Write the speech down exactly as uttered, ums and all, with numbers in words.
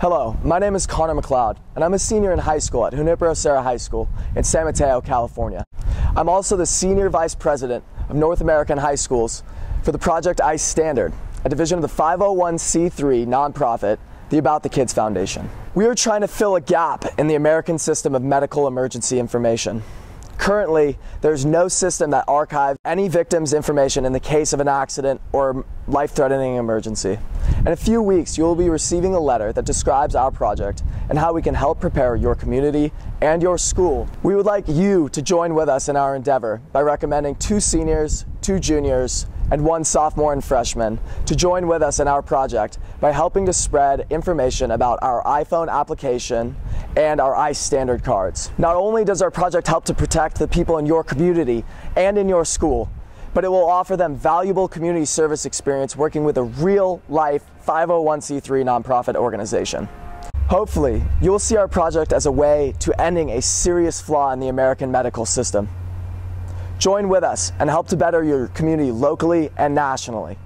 Hello, my name is Connor McLeod, and I'm a senior in high school at Junipero Serra High School in San Mateo, California. I'm also the Senior Vice President of North American High Schools for the Project ICE Standard, a division of the five oh one c three nonprofit, the About the Kids Foundation. We are trying to fill a gap in the American system of medical emergency information. Currently, there's no system that archives any victim's information in the case of an accident or life-threatening emergency. In a few weeks, you will be receiving a letter that describes our project and how we can help prepare your community and your school. We would like you to join with us in our endeavor by recommending two seniors, two juniors, and one sophomore and freshman to join with us in our project by helping to spread information about our iPhone application and our ICE standard cards. Not only does our project help to protect the people in your community and in your school, but it will offer them valuable community service experience working with a real-life five oh one c three nonprofit organization. Hopefully, you'll see our project as a way to ending a serious flaw in the American medical system. Join with us and help to better your community locally and nationally.